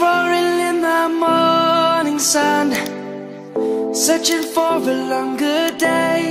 roaring in the morning sun, searching for a longer day.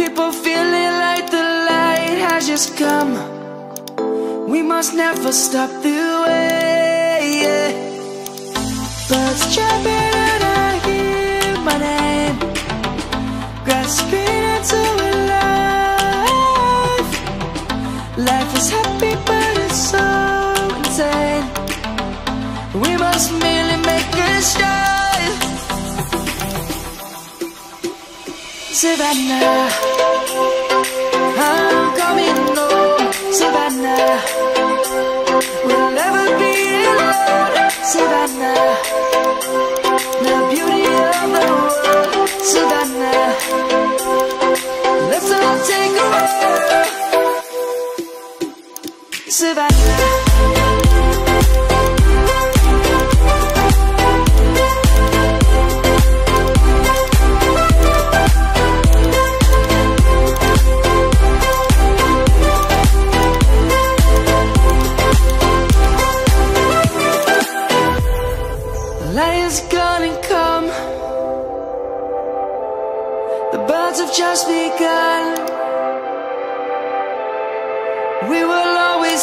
People feeling like the light has just come. We must never stop the way. Birds chirping and I hear my name, grasping into a life. Life is happy but it's so insane. We must merely make a start. Savannah, I'm coming home. Savannah, we'll never be alone. Savannah, the beauty of the world. Savannah, let's all take a walk. Savannah. Light is gonna come. The birds have just begun. We will always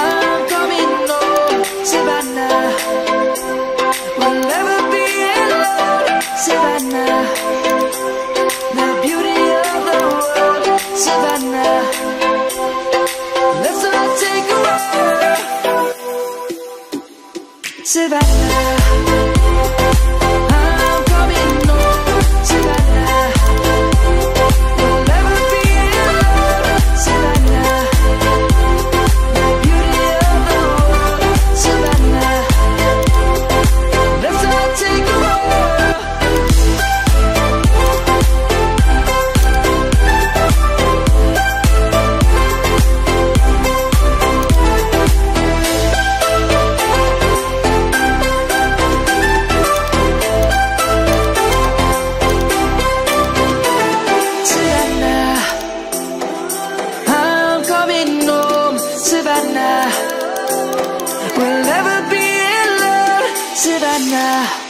I'm coming home. Savannah, we'll never be alone. Savannah, the beauty of the world. Savannah, let's all take a walk. Savannah. Savannah, we'll never be alone. Savannah.